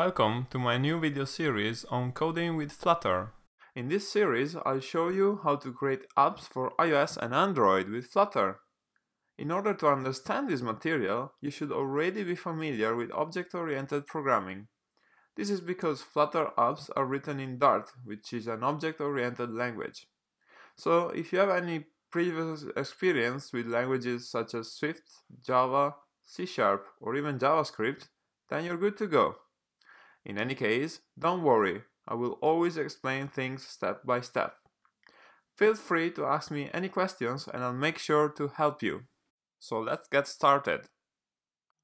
Welcome to my new video series on coding with Flutter. In this series, I'll show you how to create apps for iOS and Android with Flutter. In order to understand this material, you should already be familiar with object-oriented programming. This is because Flutter apps are written in Dart, which is an object-oriented language. So, if you have any previous experience with languages such as Swift, Java, C# or even JavaScript, then you're good to go. In any case, don't worry, I will always explain things step by step. Feel free to ask me any questions and I'll make sure to help you. So let's get started.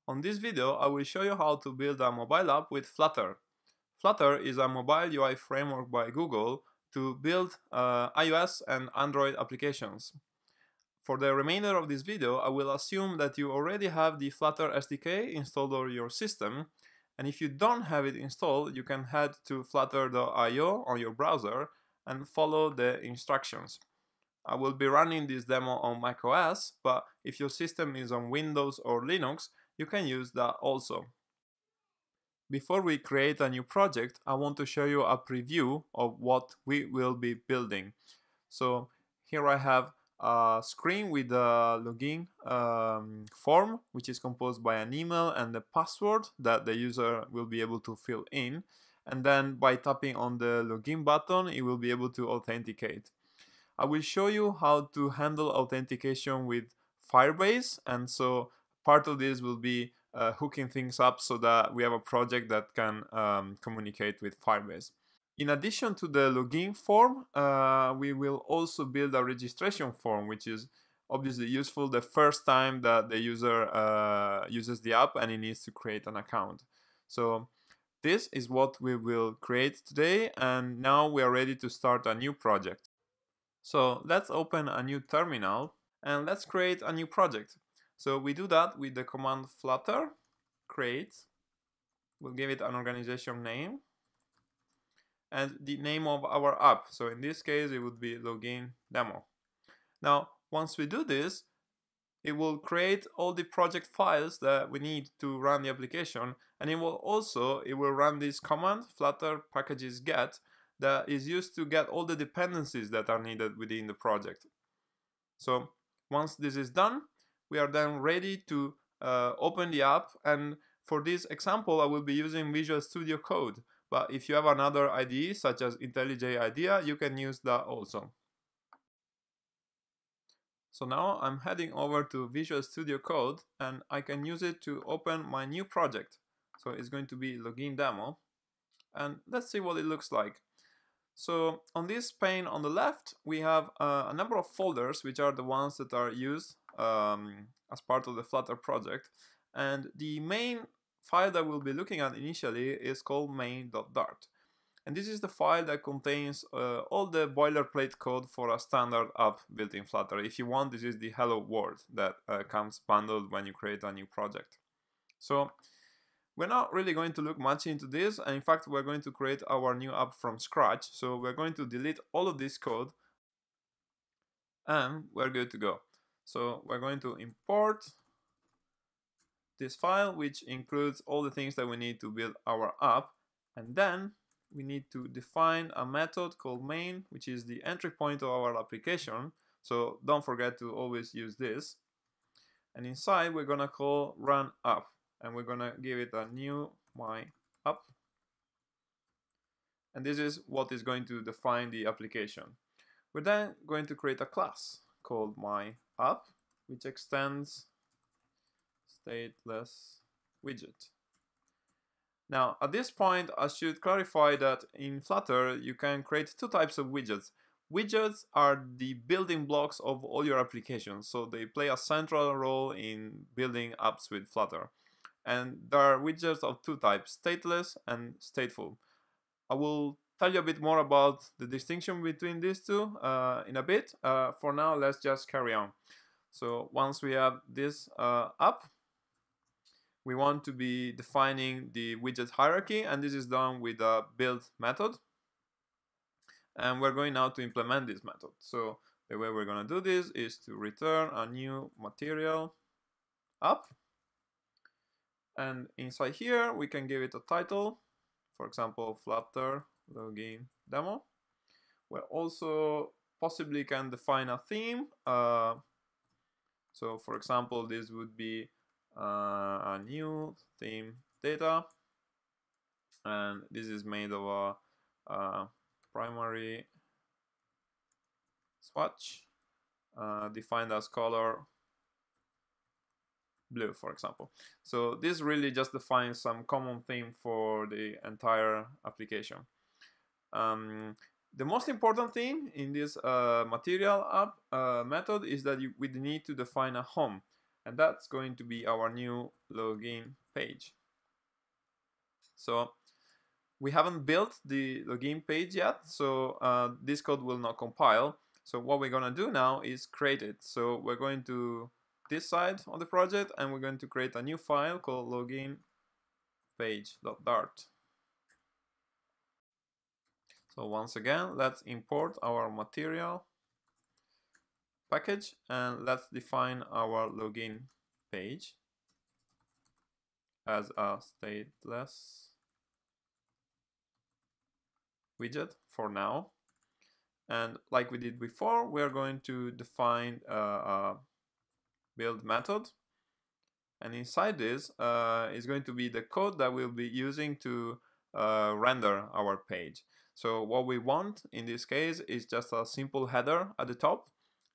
On this video, I will show you how to build a mobile app with Flutter. Flutter is a mobile UI framework by Google to build iOS and Android applications. For the remainder of this video, I will assume that you already have the Flutter SDK installed on your system. And if you don't have it installed, you can head to flutter.io on your browser and follow the instructions. I will be running this demo on macOS, but if your system is on Windows or Linux, you can use that also. Before we create a new project, I want to show you a preview of what we will be building. So here I have a screen with a login form, which is composed by an email and the password that the user will be able to fill in, and then by tapping on the login button it will be able to authenticate. I will show you how to handle authentication with Firebase, and so part of this will be hooking things up so that we have a project that can communicate with Firebase. In addition to the login form, we will also build a registration form, which is obviously useful the first time that the user uses the app and he needs to create an account. So this is what we will create today, and now we are ready to start a new project. So let's open a new terminal and let's create a new project. So we do that with the command flutter create. We'll give it an organization name and the name of our app, so in this case it would be login demo. Now once we do this, it will create all the project files that we need to run the application, and it will run this command flutter packages get that is used to get all the dependencies that are needed within the project. So once this is done, we are then ready to open the app, and for this example I will be using Visual Studio Code. But if you have another IDE such as IntelliJ IDEA, you can use that also. So now I'm heading over to Visual Studio Code and I can use it to open my new project. So it's going to be login demo, and let's see what it looks like. So on this pane on the left we have a number of folders, which are the ones that are used as part of the Flutter project, and the main file that we'll be looking at initially is called main.dart, and this is the file that contains all the boilerplate code for a standard app built in Flutter. If you want, this is the hello world that comes bundled when you create a new project. So we're not really going to look much into this, and in fact we're going to create our new app from scratch, so we're going to delete all of this code and we're good to go. So we're going to import this file, which includes all the things that we need to build our app, and then we need to define a method called main, which is the entry point of our application, so don't forget to always use this. And inside we're gonna call run app, and we're gonna give it a new my app, and this is what is going to define the application. We're then going to create a class called my app, which extends stateless widget. Now at this point I should clarify that in Flutter you can create two types of widgets. Widgets are the building blocks of all your applications, so they play a central role in building apps with Flutter. And there are widgets of two types, stateless and stateful. I will tell you a bit more about the distinction between these two in a bit. For now let's just carry on. So once we have this app, we want to be defining the widget hierarchy, and this is done with a build method, and we're going now to implement this method. So the way we're going to do this is to return a new material app, and inside here we can give it a title for example, Flutter login demo. We also possibly can define a theme. So for example, this would be a new theme data, and this is made of a primary swatch defined as color blue, for example. So this really just defines some common theme for the entire application. The most important thing in this material app method is that we need to define a home, and that's going to be our new login page. So we haven't built the login page yet, so this code will not compile. So what we're gonna do now is create it. So we're going to this side of the project, and we're going to create a new file called loginpage.dart. So once again, let's import our material package, and let's define our login page as a stateless widget for now. And like we did before, we are going to define a build method, and inside this is going to be the code that we'll be using to render our page. So what we want in this case is just a simple header at the top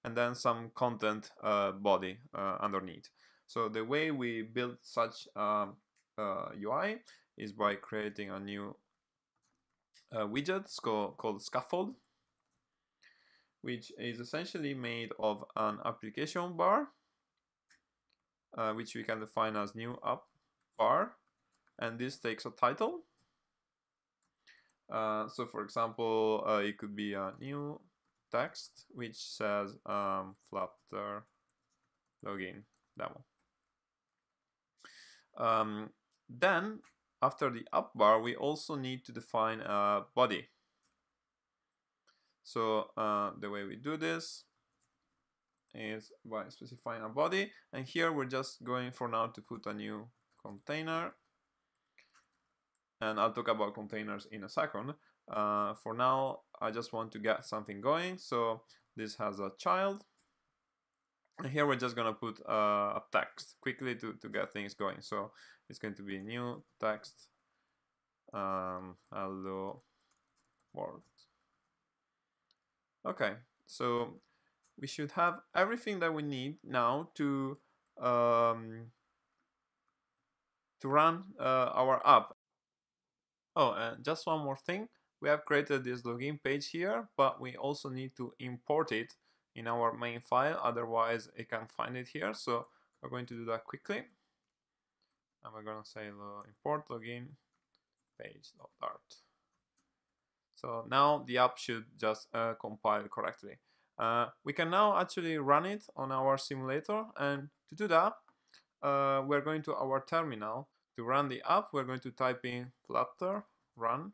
and then some content body underneath. So the way we build such UI is by creating a new widget called scaffold, which is essentially made of an application bar, which we can define as new app bar, and this takes a title. So for example, it could be a new text which says Flutter login demo. Then after the app bar, we also need to define a body. So the way we do this is by specifying a body, and here we're just going for now to put a new container, and I'll talk about containers in a second. For now I just want to get something going, so this has a child, and here we're just gonna put a text quickly to get things going. So it's going to be new text hello world. Okay, so we should have everything that we need now to run our app. Oh, and just one more thing. We have created this login page here, but we also need to import it in our main file, otherwise it can't find it here. So we're going to do that quickly. And we're going to say import login page.dart. So now the app should just compile correctly. We can now actually run it on our simulator, and to do that we're going to our terminal. To run the app, we're going to type in flutter run,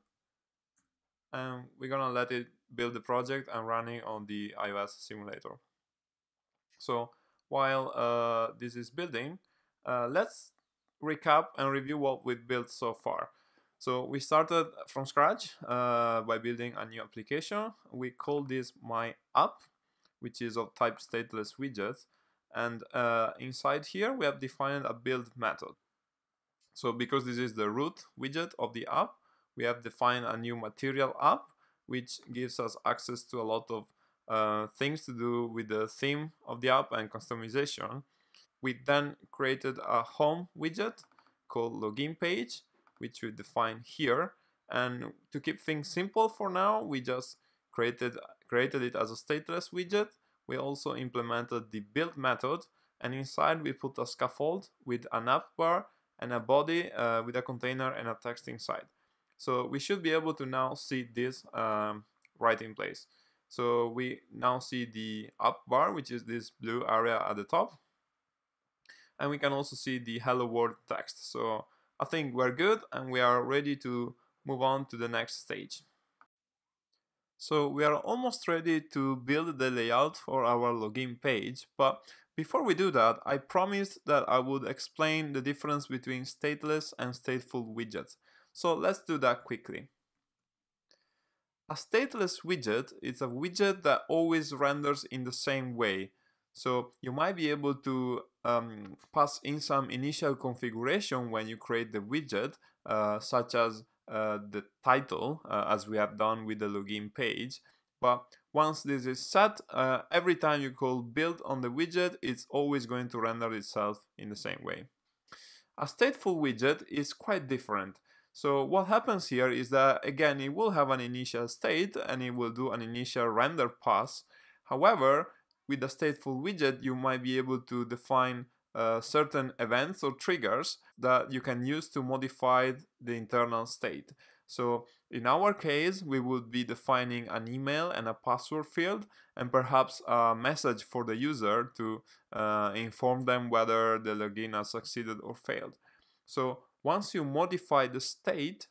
and we're gonna let it build the project and run it on the iOS simulator. So while this is building, let's recap and review what we've built so far. So we started from scratch by building a new application. We call this my app, which is of type stateless widgets, and inside here we have defined a build method. So because this is the root widget of the app, we have defined a new material app, which gives us access to a lot of things to do with the theme of the app and customization. We then created a home widget called login page, which we define here, and to keep things simple for now, we just created it as a stateless widget. We also implemented the build method, and inside we put a scaffold with an app bar and a body with a container and a text inside. So we should be able to now see this right in place. So we now see the app bar, which is this blue area at the top, and we can also see the hello world text. So I think we're good, and we are ready to move on to the next stage. So we are almost ready to build the layout for our login page, but before we do that, I promised that I would explain the difference between stateless and stateful widgets. So let's do that quickly. A stateless widget is a widget that always renders in the same way. So you might be able to pass in some initial configuration when you create the widget, such as the title, as we have done with the login page. But once this is set, every time you call build on the widget, it's always going to render itself in the same way. A stateful widget is quite different. So what happens here is that, again, it will have an initial state and it will do an initial render pass. However, with a stateful widget, you might be able to define certain events or triggers that you can use to modify the internal state. So in our case, we would be defining an email and a password field, and perhaps a message for the user to inform them whether the login has succeeded or failed. So once you modify the state,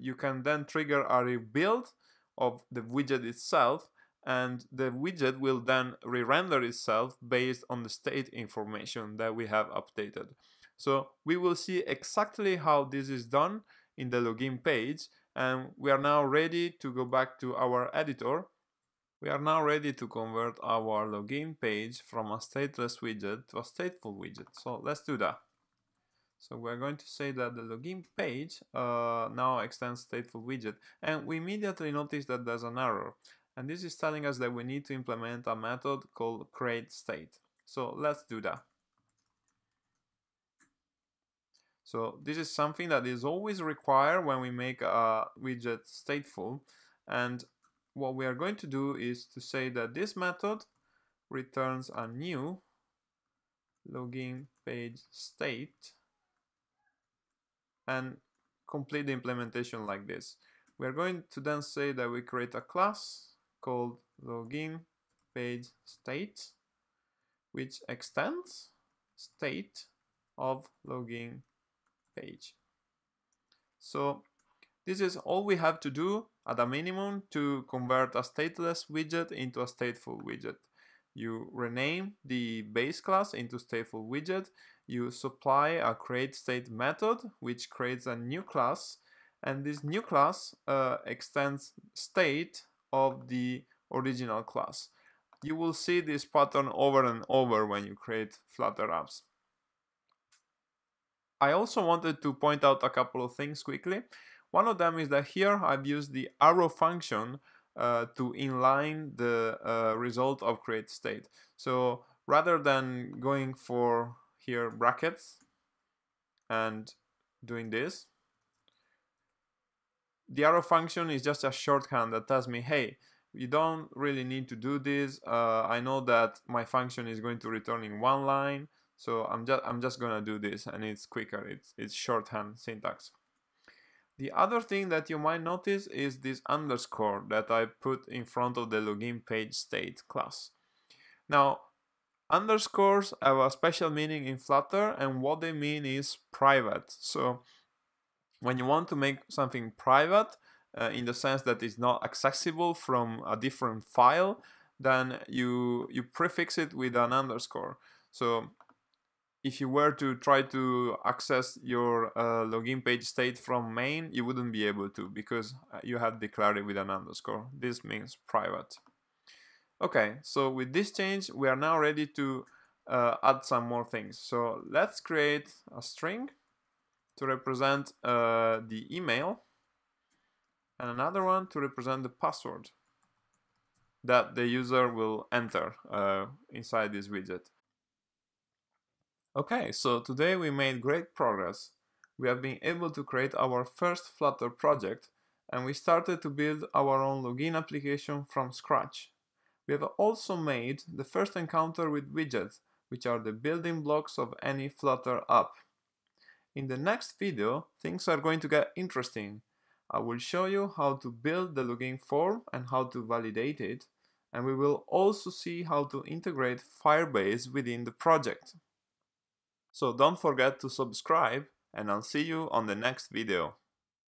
you can then trigger a rebuild of the widget itself, and the widget will then re-render itself based on the state information that we have updated. So we will see exactly how this is done in the login page, and we are now ready to go back to our editor. We are now ready to convert our login page from a stateless widget to a stateful widget. So let's do that. So we're going to say that the login page now extends stateful widget, and we immediately notice that there's an error. And this is telling us that we need to implement a method called createState. So let's do that. So this is something that is always required when we make a widget stateful. And what we are going to do is to say that this method returns a new login page state and complete the implementation like this. We are going to then say that we create a class called login page state, which extends state of login page. So this is all we have to do at a minimum to convert a stateless widget into a stateful widget. You rename the base class into stateful widget, you supply a createState method which creates a new class, and this new class extends state of the original class. You will see this pattern over and over when you create Flutter apps. I also wanted to point out a couple of things quickly. One of them is that here I've used the arrow function to inline the result of createState. So rather than going for here brackets and doing this, the arrow function is just a shorthand that tells me, hey, you don't really need to do this. I know that my function is going to return in one line, so I'm just gonna do this, and it's quicker. It's shorthand syntax. The other thing that you might notice is this underscore that I put in front of the login page state class. Now, underscores have a special meaning in Flutter, and what they mean is private. So when you want to make something private, in the sense that it's not accessible from a different file, then you prefix it with an underscore. So if you were to try to access your login page state from main, you wouldn't be able to, because you have declared it with an underscore. This means private. Okay, so with this change, we are now ready to add some more things. So let's create a string to represent the email, and another one to represent the password that the user will enter inside this widget. Okay, so today we made great progress. We have been able to create our first Flutter project, and we started to build our own login application from scratch. We have also made the first encounter with widgets, which are the building blocks of any Flutter app. In the next video, things are going to get interesting. I will show you how to build the login form and how to validate it, and we will also see how to integrate Firebase within the project. So don't forget to subscribe, and I'll see you on the next video.